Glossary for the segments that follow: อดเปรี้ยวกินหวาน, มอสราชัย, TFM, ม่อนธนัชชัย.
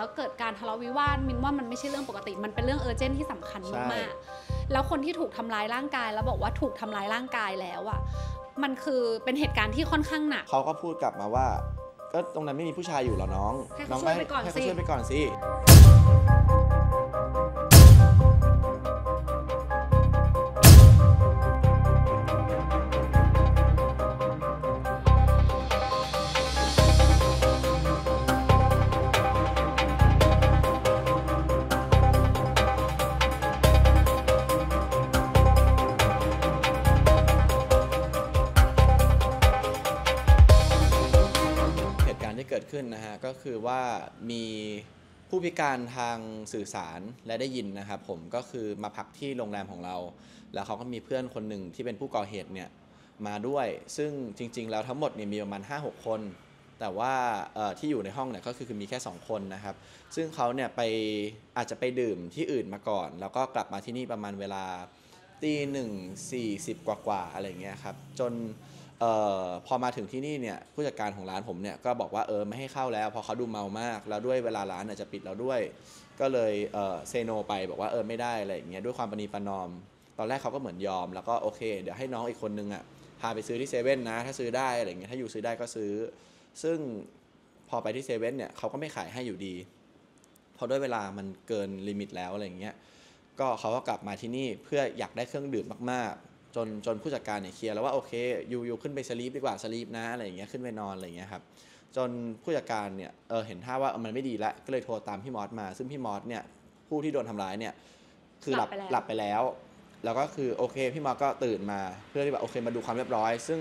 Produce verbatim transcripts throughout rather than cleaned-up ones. แล้วเกิดการทะเลาะวิวาทมินว่ามันไม่ใช่เรื่องปกติมันเป็นเรื่องเออร์เจนที่สำคัญมากๆแล้วคนที่ถูกทำร้ายร่างกายแล้วบอกว่าถูกทำร้ายร่างกายแล้วอ่ะมันคือเป็นเหตุการณ์ที่ค่อนข้างหนักเขาก็พูดกลับมาว่าก็ตรงนั้นไม่มีผู้ชายอยู่หรอน้องน้องให้เขาช่วยไปก่อนสิเกิดขึ้นนะฮะก็คือว่ามีผู้พิการทางสื่อสารและได้ยินนะครับผมก็คือมาพักที่โรงแรมของเราแล้วเขาก็มีเพื่อนคนหนึ่งที่เป็นผู้ก่อเหตุเนี่ยมาด้วยซึ่งจริงๆแล้วทั้งหมดเนี่ยมีประมาณ ห้าหก คนแต่ว่าที่อยู่ในห้องเนี่ยก็คือมีแค่สองคนนะครับซึ่งเขาเนี่ยไปอาจจะไปดื่มที่อื่นมาก่อนแล้วก็กลับมาที่นี่ประมาณเวลาตีหนึ่งสี่สิบกว่าๆอะไรเงี้ยครับจนออพอมาถึงที่นี่เนี่ยผู้จัดการของร้านผมเนี่ยก็บอกว่าเออไม่ให้เข้าแล้วพอเขาดูเมามากแล้วด้วยเวลาร้านอาจจะปิดแล้วด้วยก็เลยเออเซโนไปบอกว่าเออไม่ได้อะไรอย่างเงี้ยด้วยความประนีประนอมตอนแรกเขาก็เหมือนยอมแล้วก็โอเคเดี๋ยวให้น้องอีกคนนึงอ่ะพาไปซื้อที่เซเว่นนะถ้าซื้อได้อะไรอย่างเงี้ยถ้าอยู่ซื้อได้ก็ซื้อซึ่งพอไปที่เซเว่นเนี่ยเขาก็ไม่ขายให้อยู่ดีพอด้วยเวลามันเกินลิมิตแล้วอะไรอย่างเงี้ยก็เขาก็กลับมาที่นี่เพื่ออยากได้เครื่องดื่มมากๆจนจนผู้จัดการเนี่ยเคลียร์แล้วว่าโอเคอยู่อยู่ขึ้นไปสลีปดีกว่าสลีปนะอะไรอย่างเงี้ยขึ้นไปนอนอะไรอย่างเงี้ยครับจนผู้จัดการเนี่ยเออเห็นท่าว่ามันไม่ดีละก็เลยโทรตามพี่มอสมาซึ่งพี่มอสเนี่ยผู้ที่โดนทำร้ายเนี่ยคือหลับหลับไปแล้วแล้วก็คือโอเคพี่มอสก็ตื่นมาเพื่อที่แบบโอเคมาดูความเรียบร้อยซึ่ง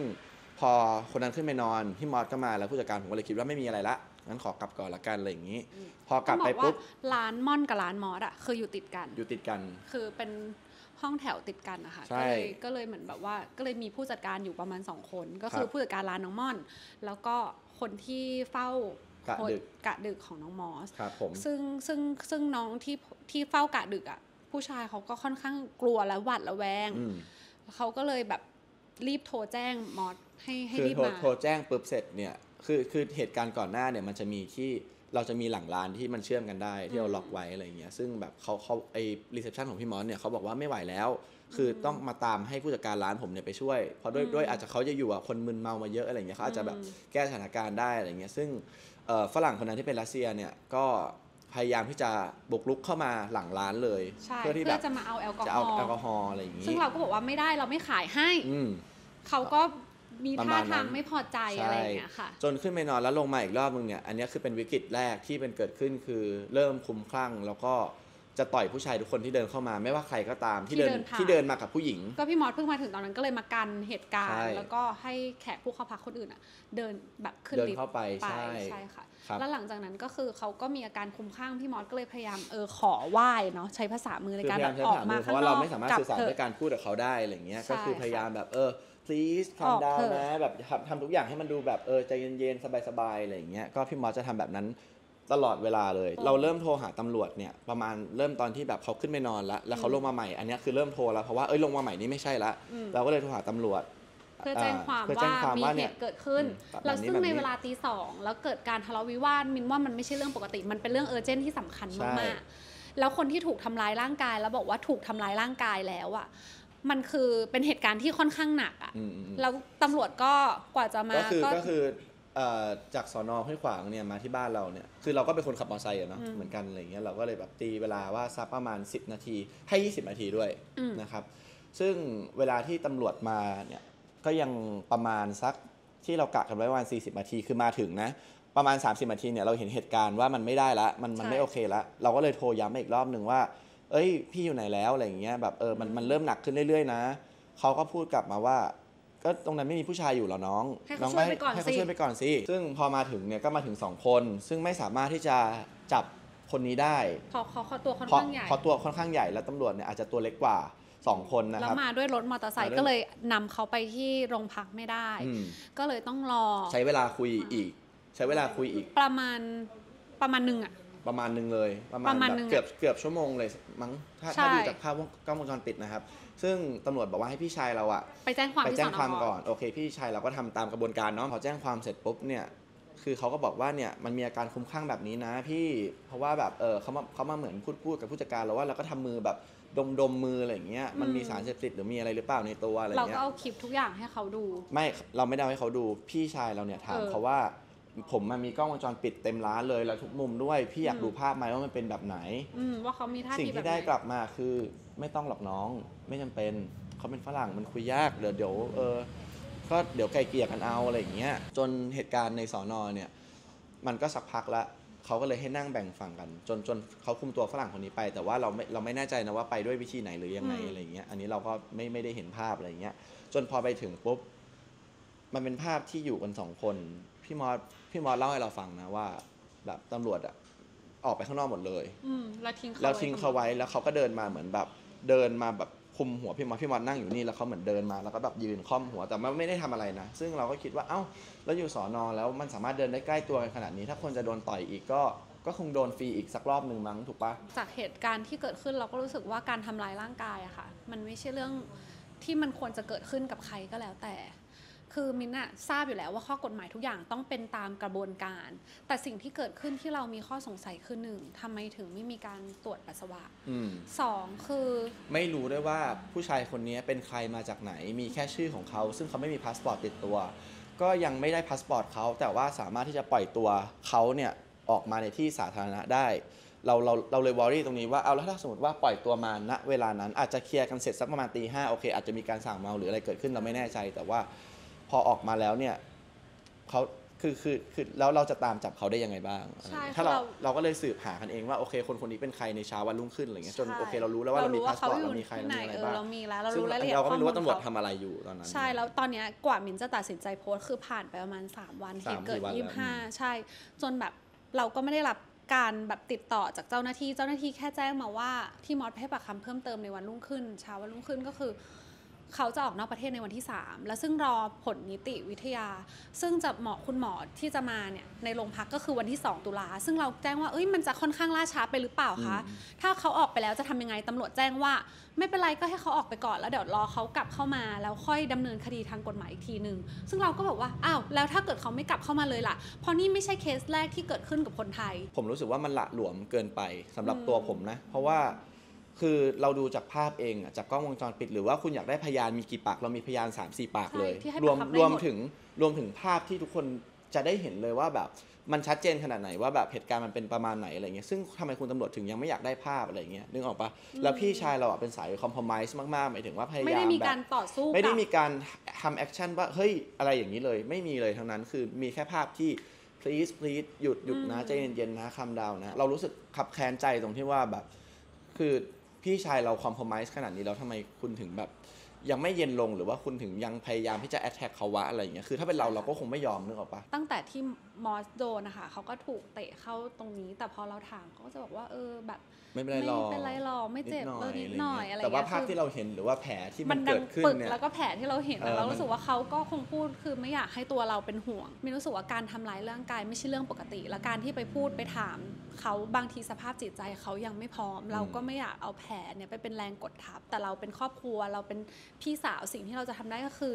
พอคนนั้นขึ้นไปนอนพี่มอสก็มาแล้วผู้จัดการผมก็เลยคิดว่าไม่มีอะไรละงั้นขอกลับก่อนละกันอะไรอย่างงี้พอกลับไปปุ๊บร้านม่อนกับร้านมอสอ่ะคืออยู่ติดกันอยู่ติดกันคือเป็นห้องแถวติดกันนะคะก็เลยก็เลยเหมือนแบบว่าก็เลยมีผู้จัดการอยู่ประมาณสองคนก็คือผู้จัดการร้านน้องม่อนแล้วก็คนที่เฝ้ากะดึกกะดึกของน้องมอสซึ่งซึ่งซึ่งน้องที่ที่เฝ้ากะดึกอ่ะผู้ชายเขาก็ค่อนข้างกลัวและหวาดระแวงเขาก็เลยแบบรีบโทรแจ้งมอสให้ให้รีบมาโทรแจ้งปุ๊บเสร็จเนี่ยคือคือเหตุการณ์ก่อนหน้าเนี่ยมันจะมีที่เราจะมีหลังร้านที่มันเชื่อมกันได้ที่เราล็อกไว้อะไรอย่างเงี้ยซึ่งแบบเขาเขาไอรีเซพชันของพี่มอสเนี่ยเขาบอกว่าไม่ไหวแล้วคือต้องมาตามให้ผู้จัดการร้านผมเนี่ยไปช่วยเพราะด้วยด้วยอาจจะเขาจะอยู่กับคนมึนเมามาเยอะอะไรเงี้ยเขาอาจจะแบบแก้สถานการณ์ได้อะไรเงี้ยซึ่งฝรั่งคนนั้นที่เป็นรัสเซียเนี่ยก็พยายามที่จะบุกรุกเข้ามาหลังร้านเลยเพื่อที่แบบจะมาเอาแอลกอฮอล์อะไรอย่างงี้ซึ่งเราก็บอกว่าไม่ได้เราไม่ขายให้เขาก็มีท่าทางไม่พอใจอะไรอย่างเงี้ยค่ะจนขึ้นไปนอนแล้วลงมาอีกรอบนึงเนี่ยอันนี้คือเป็นวิกฤตแรกที่เป็นเกิดขึ้นคือเริ่มคลุ้มคลั่งแล้วก็จะต่อยผู้ชายทุกคนที่เดินเข้ามาไม่ว่าใครก็ตามที่เดินที่เดินมากับผู้หญิงก็พี่มอสเพิ่งมาถึงตอนนั้นก็เลยมากันเหตุการณ์แล้วก็ให้แขกผู้เข้าพักคนอื่นอ่ะเดินแบบขึ้นลิฟต์ไปใช่ใช่ค่ะแล้วหลังจากนั้นก็คือเขาก็มีอาการคลุ้มคลั่งพี่มอสก็เลยพยายามเออขอไหว้เนาะใช้ภาษามือในการแบบออกมาเพราะว่าเราไม่สามารถสื่อสารด้วยการพูดกับเขาได้อะไรเงี้ยก็คือพยายามแบบเออทำดาวนะแบบทำทุกอย่างให้มันดูแบบเออใจเย็นๆสบายๆอะไรอย่างเงี้ยก็พี่มอสจะทำแบบนั้นตลอดเวลาเลยเราเริ่มโทรหาตำรวจเนี่ยประมาณเริ่มตอนที่แบบเขาขึ้นไปนอนแล้วแล้วเขาลงมาใหม่อันนี้คือเริ่มโทรแล้วเพราะว่าเอ้ยลงมาใหม่นี่ไม่ใช่ละเราก็เลยโทรหาตำรวจเพื่อแจ้งความว่ามีเหตุเกิดขึ้นแล้วซึ่งในเวลาตีสองแล้วเกิดการทะเลาะวิวาทมินว่ามันไม่ใช่เรื่องปกติมันเป็นเรื่องเออร์เจนที่สำคัญมากๆแล้วคนที่ถูกทำร้ายร่างกายแล้วบอกว่าถูกทำร้ายร่างกายแล้วอ่ะมันคือเป็นเหตุการณ์ที่ค่อนข้างหนักอ่ะแล้วตำรวจก็กว่าจะมาก็คือก็คือจากสน.ห้วยขวางเนี่ยมาที่บ้านเราเนี่ยคือเราก็เป็นคนขับมอเตอร์ไซค์เนาะเหมือนกันอะไรเงี้ยเราก็เลยแบบตีเวลาว่าสักประมาณสิบนาทีให้ยี่สิบนาทีด้วยนะครับซึ่งเวลาที่ตำรวจมาเนี่ยก็ยังประมาณสักที่เรากะกันไว้วันสี่สิบนาทีคือมาถึงนะประมาณสามสิบนาทีเนี่ยเราเห็นเหตุการณ์ว่ามันไม่ได้ละมันมันไม่โอเคละเราก็เลยโทรย้ำอีกรอบหนึ่งว่าเอ้ยพี่อยู่ไหนแล้วอะไรอย่างเงี้ยแบบเออมันมันเริ่มหนักขึ้นเรื่อยๆนะเขาก็พูดกลับมาว่าก็ตรงนั้นไม่มีผู้ชายอยู่หรอน้องน้องให้ให้เขาช่วยไปก่อนสิซึ่งพอมาถึงเนี่ยก็มาถึงสองคนซึ่งไม่สามารถที่จะจับคนนี้ได้พอเขาตัวค่อนข้างใหญ่พอตัวค่อนข้างใหญ่แล้วตำรวจเนี่ยอาจจะตัวเล็กกว่าสองคนนะครับแล้วมาด้วยรถมอเตอร์ไซค์ก็เลยนำเขาไปที่โรงพักไม่ได้ก็เลยต้องรอใช้เวลาคุยอีกใช้เวลาคุยอีกประมาณประมาณหนึ่งอะประมาณหนึ่งเลยประมาณเกือบเกือบชั่วโมงเลยมั้งถ้าดูจากภาพกล้องวงจรปิดนะครับซึ่งตำรวจบอกว่าให้พี่ชายเราอะไปแจ้งความไปแจ้งความก่อนโอเคพี่ชายเราก็ทำตามกระบวนการเนาะพอแจ้งความเสร็จปุ๊บเนี่ย คือเขาก็บอกว่าเนี่ยมันมีอาการคลุ้มคลั่งแบบนี้นะพี่เพราะว่าแบบเออเขามาเขามาเหมือนพูดพูดกับผู้จัดการเราว่าเราก็ทำมือแบบดมดมมืออะไรอย่างเงี้ยมันมีสารเสพติดหรือมีอะไรหรือเปล่าในตัวอะไรเงี้ยเราก็เอาคลิปทุกอย่างให้เขาดูไม่เราไม่ได้ให้เขาดูพี่ชายเราเนี่ยถามเขาว่าผมมันมีกล้องวงจรปิดเต็มร้านเลยแล้วทุกมุมด้วยพี่อยากดูภาพไหมว่ามันเป็นแบบไหนว่าเขามีท่าทีแบบไหนสิ่งที่ได้กลับมาคือไม่ต้องหลอกน้องไม่จำเป็นเขาเป็นฝรั่งมันคุยยากเดี๋ยวเดี๋ยวเออก็เดี๋ยวไกลเกลี่ยกันเอาอะไรอย่างเงี้ยจนเหตุการณ์ในสน.เนี่ยมันก็สักพักละเขาก็เลยให้นั่งแบ่งฝั่งกันจนจนเขาคุมตัวฝรั่งคนนี้ไปแต่ว่าเราไม่เราไม่แน่ใจนะว่าไปด้วยวิธีไหนหรือยังไงอะไรเงี้ยอันนี้เราก็ไม่ไม่ได้เห็นภาพอะไรเงี้ยจนพอไปถึงปุ๊บมันเป็นภาพที่อยู่กันสองคนพี่มอสพี่มอสเล่าให้เราฟังนะว่าแบบตำรวจอะออกไปข้างนอกหมดเลยแล้วทิ้งเขาแล้วทิ้งเขาไว้แล้วเขาก็เดินมาเหมือนแบบเดินมาแบบคุมหัวพี่มอสพี่มอสนั่งอยู่นี่แล้วเขาเหมือนเดินมาแล้วก็แบบยืนค่อมหัวแต่ไม่ได้ทำอะไรนะซึ่งเราก็คิดว่าเอ้าแล้วอยู่สน.แล้วมันสามารถเดินได้ใกล้ตัวขนาดนี้ถ้าคนจะโดนต่อยอีกก็ก็คงโดนฟรีอีกสักรอบหนึ่งมั้งถูกปะจากเหตุการณ์ที่เกิดขึ้นเราก็รู้สึกว่าการทำร้ายร่างกายอะค่ะมันไม่ใช่เรื่องที่มันควรจะเกิดขึ้นกับใครก็แล้วแต่คือมินอะทราบอยู่แล้วว่าข้อกฎหมายทุกอย่างต้องเป็นตามกระบวนการแต่สิ่งที่เกิดขึ้นที่เรามีข้อสงสัยคือหนึ่งทำไมถึงไม่มีการตรวจปัสสาวะสองคือไม่รู้ด้วยว่าผู้ชายคนนี้เป็นใครมาจากไหนมีแค่ชื่อของเขาซึ่งเขาไม่มีพาสปอร์ตติดตัวก็ยังไม่ได้พาสปอร์ตเขาแต่ว่าสามารถที่จะปล่อยตัวเขาเนี่ยออกมาในที่สาธารณะได้เราเราเราเลยวอรี่ตรงนี้ว่าเอาแล้วถ้าสมมติว่าปล่อยตัวมาณเวลานั้นอาจจะเคลียร์กันเสร็จสักประมาณตีห้าโอเคอาจจะมีการสั่งเมาหรืออะไรเกิดขึ้นเราไม่แน่ใจแต่ว่าพอออกมาแล้วเนี่ยเขาคือคือคือแล้วเราจะตามจับเขาได้ยังไงบ้างถ้าเราเราก็เลยสืบหากันเองว่าโอเคคนคนนี้เป็นใครในเช้าวันรุ่งขึ้นอะไรเงี้ยจนโอเคเรารู้แล้วว่าเรามีพาสปอร์ตเรามีใครเรามีอะไรบ้างเรามีแล้วเรารู้แล้วเราก็ไม่รู้ว่าตำรวจทำอะไรอยู่ตอนนั้นใช่แล้วตอนเนี้ยกว่ามินจะตัดสินใจโพสต์คือผ่านไปประมาณสามวันเหตุเกิดยี่สิบห้าใช่จนแบบเราก็ไม่ได้รับการแบบติดต่อจากเจ้าหน้าที่เจ้าหน้าที่แค่แจ้งมาว่าที่มอสให้ปากคำเพิ่มเติมในวันรุ่งขึ้นเช้าวันรุ่งขึ้นก็คือเขาจะออกนอกประเทศในวันที่สามแล้วซึ่งรอผลนิติวิทยาซึ่งจะเหมาะคุณหมอที่จะมาเนี่ยในโรงพักก็คือวันที่สองตุลาซึ่งเราแจ้งว่าเอ้ยมันจะค่อนข้างล่าช้าไปหรือเปล่าคะถ้าเขาออกไปแล้วจะทำยังไงตำรวจแจ้งว่าไม่เป็นไรก็ให้เขาออกไปก่อนแล้วเดี๋ยวรอเขากลับเข้ามาแล้วค่อยดำเนินคดีทางกฎหมายอีกทีหนึ่งซึ่งเราก็แบบว่าอ้าวแล้วถ้าเกิดเขาไม่กลับเข้ามาเลยล่ะเพราะนี่ไม่ใช่เคสแรกที่เกิดขึ้นกับคนไทยผมรู้สึกว่ามันละหลวมเกินไปสำหรับตัวผมนะเพราะว่าคือเราดูจากภาพเองจากกล้องวงจรปิดหรือว่าคุณอยากได้พยานมีกี่ปากเรามีพยาน สามสี่ ปากเลยรวมรวมถึงรวมถึงภาพที่ทุกคนจะได้เห็นเลยว่าแบบมันชัดเจนขนาดไหนว่าแบบเหตุการณ์มันเป็นประมาณไหนอะไรเงี้ยซึ่งทำไมคุณตำรวจถึงยังไม่อยากได้ภาพอะไรเงี้ยนึกออกปะแล้วพี่ชายเราเป็นสายคอมพอมไมซ์มากๆหมายถึงว่าพยายามแบบไม่ได้มีการต่อสู้ไม่ได้มีการทำแอคชั่นว่าเฮ้ยอะไรอย่างนี้เลยไม่มีเลยทั้งนั้นคือมีแค่ภาพที่ please please หยุดหยุดนะใจเย็นๆนะคำดาวนะเรารู้สึกขับแค้นใจตรงที่ว่าแบบคือพี่ชายเราคอมพอมไมซ์ขนาดนี้แล้วทำไมคุณถึงแบบยังไม่เย็นลงหรือว่าคุณถึงยังพยายามที่จะแอทแทกเขาวะอะไรอย่างเงี้ยคือถ้าเป็นเราเราก็คงไม่ยอมนึกออกปะตั้งแต่ที่มอสโดนนะคะเขาก็ถูกเตะเข้าตรงนี้แต่พอเราถามเขาก็จะบอกว่าเออแบบไม่เป็นไรหรอกไม่เป็นไรหรอกไม่เจ็บเลยนิดหน่อยอะไรแต่ว่าภาพที่เราเห็นหรือว่าแผลที่มันเกิดขึ้นเนี่ยแล้วก็แผลที่เราเห็นเรารู้สึกว่าเขาก็คงพูดคือไม่อยากให้ตัวเราเป็นห่วงไม่รู้สึกว่าการทำร้ายร่างกายไม่ใช่เรื่องปกติและการที่ไปพูดไปถามเขาบางทีสภาพจิตใจเขายังไม่พร้อมเราก็ไม่อยากเอาแผลเนี่ยไปเป็นแรงกดทับแต่เราเป็นครอบครัวเราเป็นพี่สาวสิ่งที่เราจะทำได้ก็คือ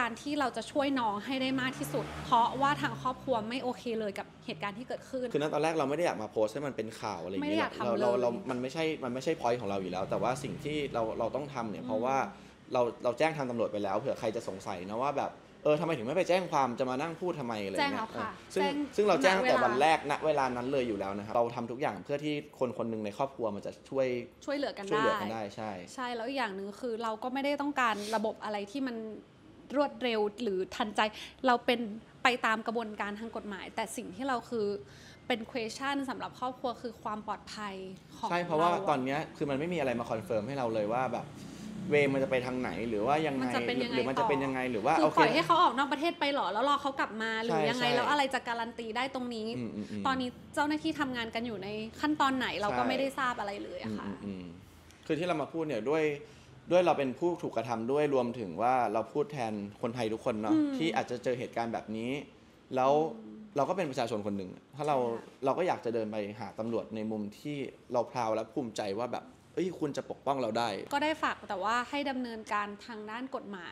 การที่เราจะช่วยน้องให้ได้มากที่สุดเพราะว่าทางครอบครัวไม่โอเคเลยกับเหตุการณ์ที่เกิดขึ้นคือณตอนแรกเราไม่ได้อยากมาโพสต์ให้มันเป็นข่าวอะไรอย่างเงี้ยเราเราเรามันไม่ใช่มันไม่ใช่ point ของเราอยู่แล้วแต่ว่าสิ่งที่เราเราต้องทำเนี่ยเพราะว่าเราเราแจ้งทางตำรวจไปแล้วเผื่อใครจะสงสัยนะว่าแบบเออทำไมถึงไม่ไปแจ้งความจะมานั่งพูดทำไมอะไรเงี้ยซึ่งซึ่งเราแจ้งแต่วันแรกณเวลานั้นเลยอยู่แล้วนะครับเราทำทุกอย่างเพื่อที่คนคนหนึ่งในครอบครัวมันจะช่วยช่วยเหลือกันได้ช่วยเหลือกันได้ใช่ใช่แล้วอีกอย่างหนึ่งคือเราก็ไม่ได้ต้องการระบบอะไรที่มันรวดเร็วหรือทันใจเราเป็นไปตามกระบวนการทางกฎหมายแต่สิ่งที่เราคือเป็น question สำหรับครอบครัวคือความปลอดภัยของใช่เพราะว่าตอนนี้คือมันไม่มีอะไรมาคอนเฟิร์มให้เราเลยว่าแบบเวมันจะไปทางไหนหรือว่ายังไงหรือมันจะเป็นยังไงหรือว่าคือปล่อยให้เขาออกนอกประเทศไปหรอแล้วรอเขากลับมาหรือยังไงแล้วอะไรจะการันตีได้ตรงนี้ตอนนี้เจ้าหน้าที่ทำงานกันอยู่ในขั้นตอนไหนเราก็ไม่ได้ทราบอะไรเลยอะค่ะคือที่เรามาพูดเนี่ยด้วยด้วยเราเป็นผู้ถูกกระทำด้วยรวมถึงว่าเราพูดแทนคนไทยทุกคนเนาะที่อาจจะเจอเหตุการณ์แบบนี้แล้วเราก็เป็นประชาชนคนหนึ่งถ้าเราเราก็อยากจะเดินไปหาตำรวจในมุมที่เราพราวและภูมิใจว่าแบบคุณจะปกป้องเราได้ก็ได้ฝากแต่ว่าให้ดำเนินการทางด้านกฎหมา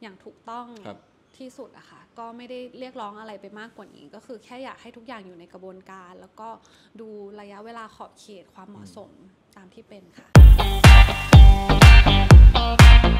ยอย่างถูกต้อง ที่สุดอะค่ะก็ไม่ได้เรียกร้องอะไรไปมากกว่านี้ก็คือแค่อยากให้ทุกอย่างอยู่ในกระบวนการแล้วก็ดูระยะเวลาขอบเขตความเหมาะสมตามที่เป็นค่ะ